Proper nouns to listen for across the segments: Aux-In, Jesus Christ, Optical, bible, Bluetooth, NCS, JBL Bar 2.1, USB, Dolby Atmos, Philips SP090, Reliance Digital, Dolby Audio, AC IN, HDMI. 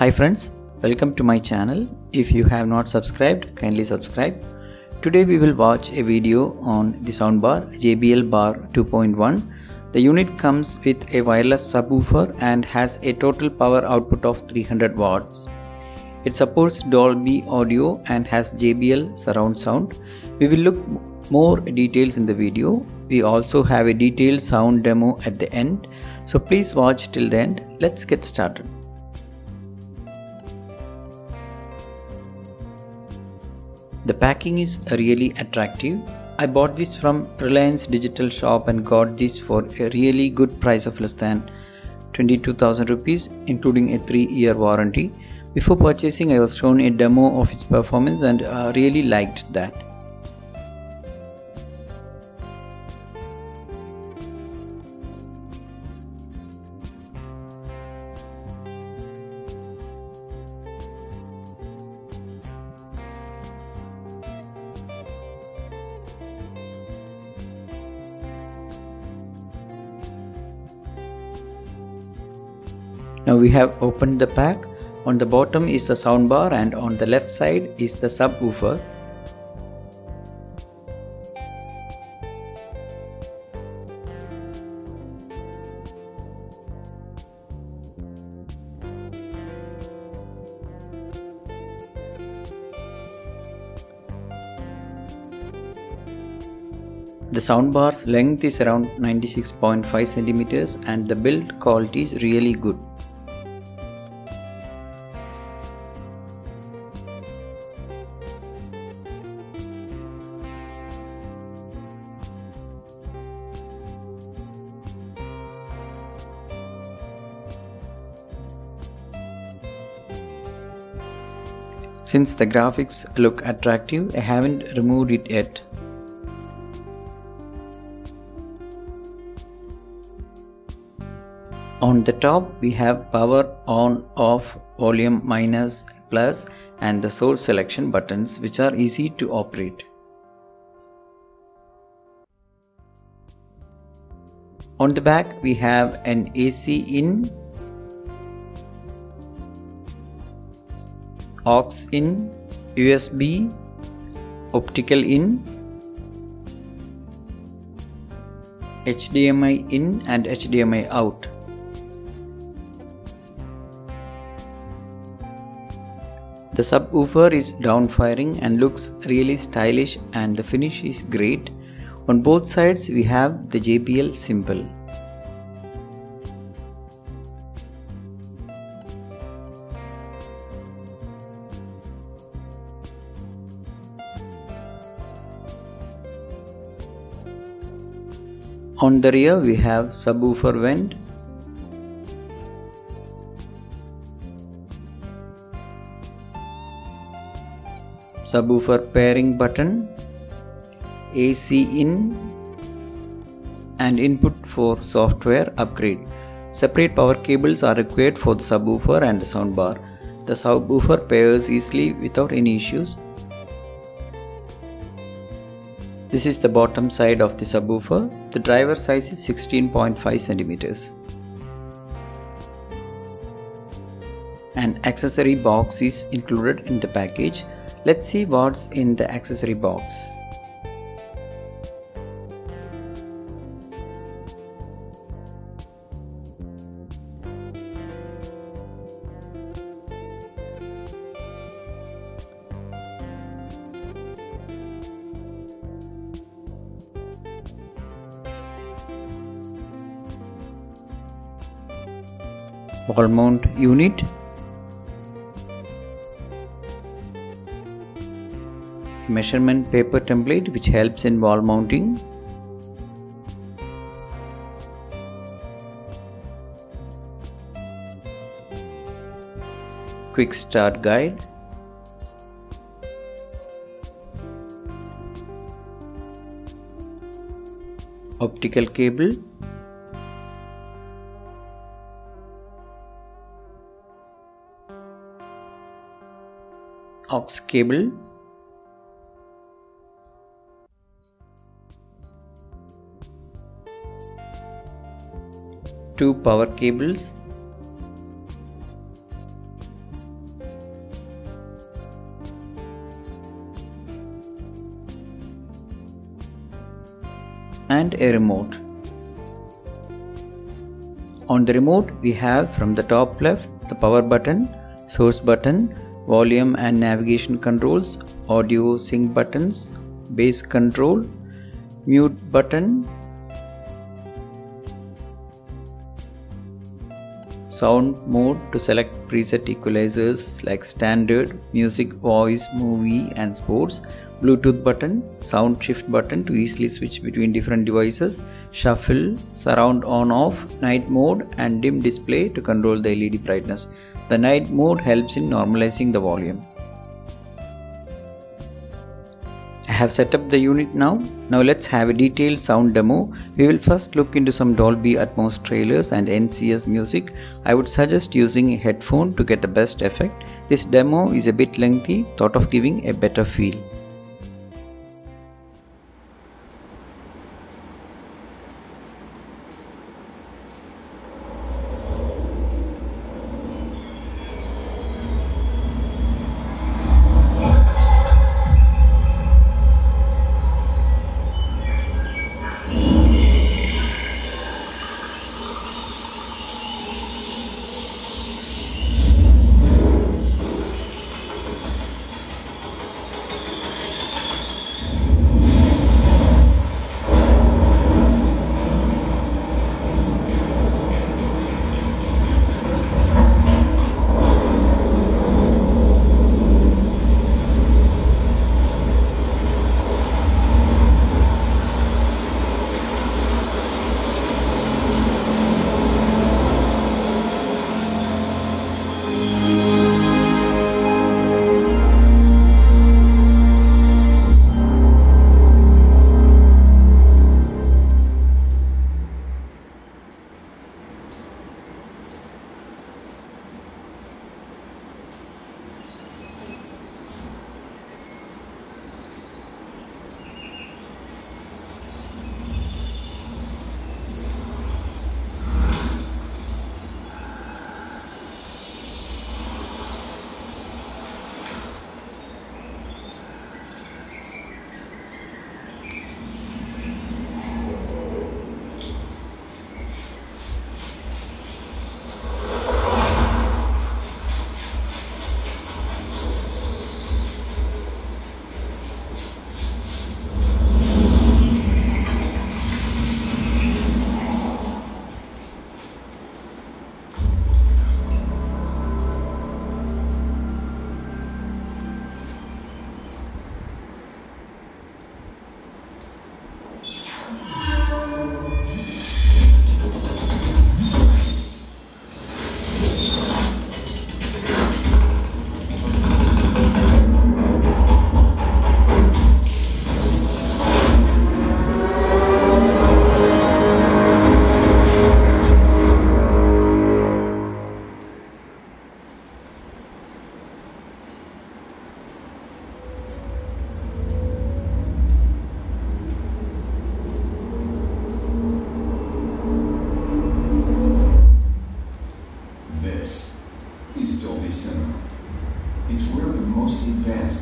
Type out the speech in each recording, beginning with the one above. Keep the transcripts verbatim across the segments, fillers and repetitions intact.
Hi friends, welcome to my channel. If you have not subscribed, kindly subscribe. Today we will watch a video on the soundbar J B L Bar two point one. The unit comes with a wireless subwoofer and has a total power output of three hundred watts. It supports Dolby Audio and has J B L surround sound. We will look more details in the video. We also have a detailed sound demo at the end. So please watch till the end. Let's get started. The packing is really attractive. I bought this from Reliance Digital shop and got this for a really good price of less than twenty-two thousand rupees, including a three year warranty. Before purchasing, I was shown a demo of its performance and uh, really liked that. Now we have opened the pack. On the bottom is the soundbar and on the left side is the subwoofer. The soundbar's length is around ninety-six point five centimeters and the build quality is really good. Since the graphics look attractive, I haven't removed it yet. On the top we have power on, off, volume minus, plus and the source selection buttons, which are easy to operate. On the back we have an A C in, Aux in, U S B, Optical in, H D M I in and H D M I out. The subwoofer is downfiring and looks really stylish and the finish is great. On both sides we have the J B L symbol. On the rear we have subwoofer vent, subwoofer pairing button, A C in and input for software upgrade. Separate power cables are required for the subwoofer and the soundbar. The subwoofer pairs easily without any issues. This is the bottom side of the subwoofer. The driver size is sixteen point five centimeters. An accessory box is included in the package. Let's see what's in the accessory box. Wall mount unit, measurement paper template which helps in wall mounting, quick start guide, optical cable, aux cable, two power cables, and a remote. On the remote, we have from the top left the power button, source button, volume and navigation controls, audio sync buttons, bass control, mute button, sound mode to select preset equalizers like standard, music, voice, movie and sports, Bluetooth button, sound shift button to easily switch between different devices, shuffle, surround on off, night mode and dim display to control the L E D brightness. The night mode helps in normalizing the volume. I have set up the unit now. Now let's have a detailed sound demo. We will first look into some Dolby Atmos trailers and N C S music. I would suggest using a headphone to get the best effect. This demo is a bit lengthy, thought of giving a better feel.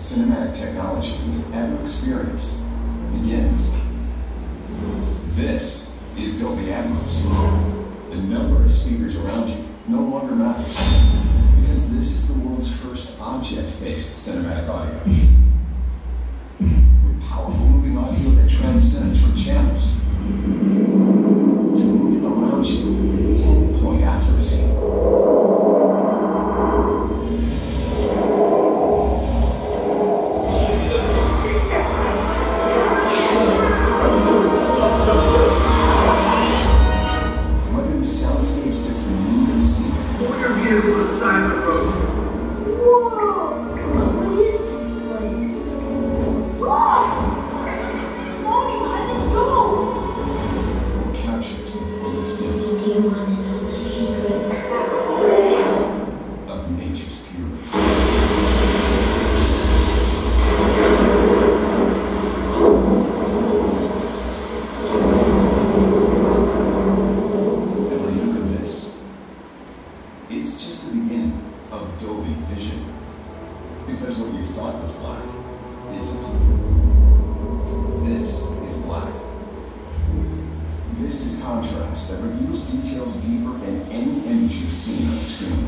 Cinematic technology we've ever experienced begins. This is Dolby Atmos. The number of speakers around you no longer matters, because this is the world's first object-based cinematic audio. With powerful moving audio that transcends from channels to move around you with pinpoint accuracy. Isn't. This is black. This is contrast that reveals details deeper than any image you've seen on screen.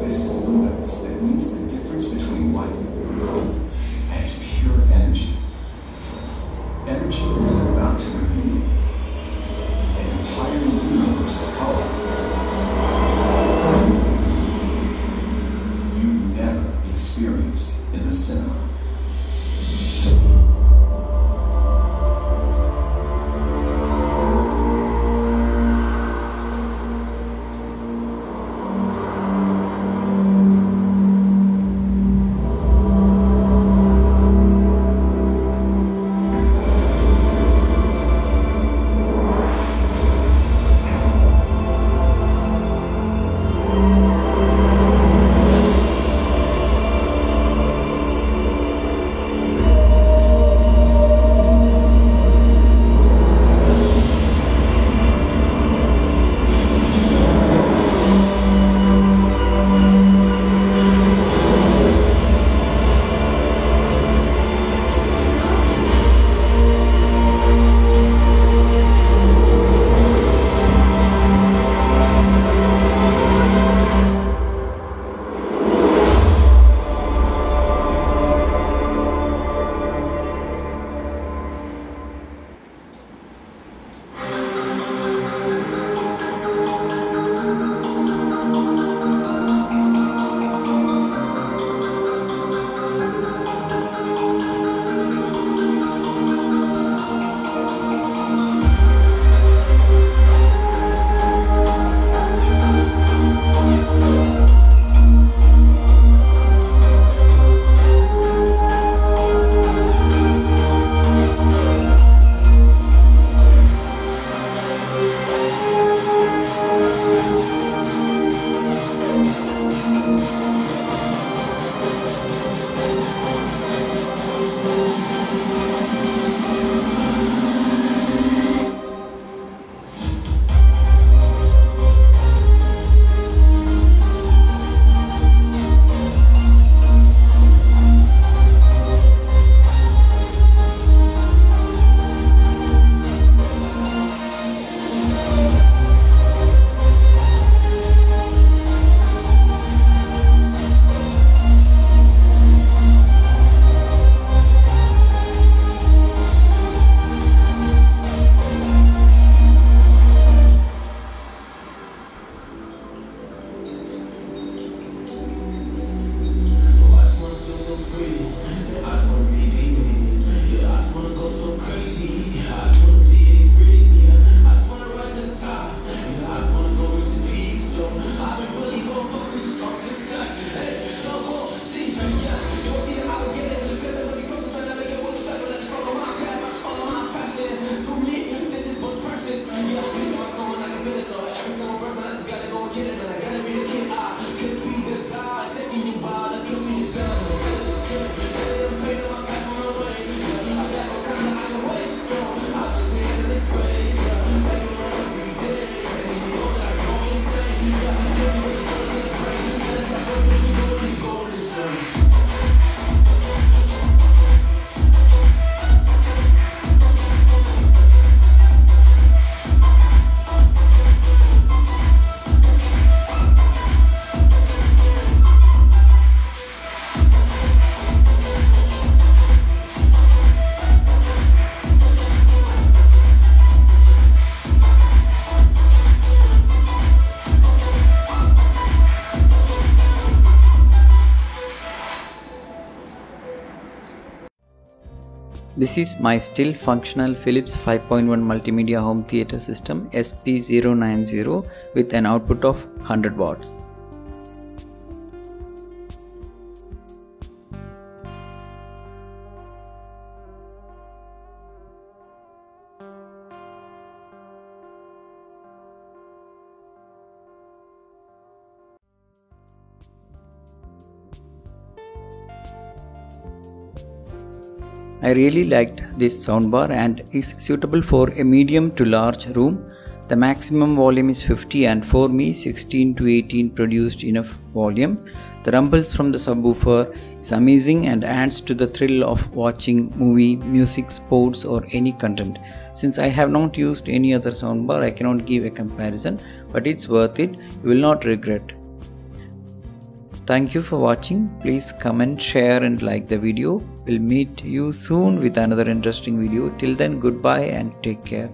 This is luminance that means the difference between light and pure energy. Energy that is about to reveal an entire universe of color you've never experienced in a cinema. This is my still functional Philips five point one multimedia home theater system S P zero nine zero with an output of one hundred watts. I really liked this soundbar and is suitable for a medium to large room. The maximum volume is fifty and for me sixteen to eighteen produced enough volume. The rumbles from the subwoofer is amazing and adds to the thrill of watching movie, music, sports or any content. Since I have not used any other soundbar, I cannot give a comparison, but it's worth it. You will not regret. Thank you for watching. Please comment, share and like the video. We'll meet you soon with another interesting video. Till then, goodbye and take care.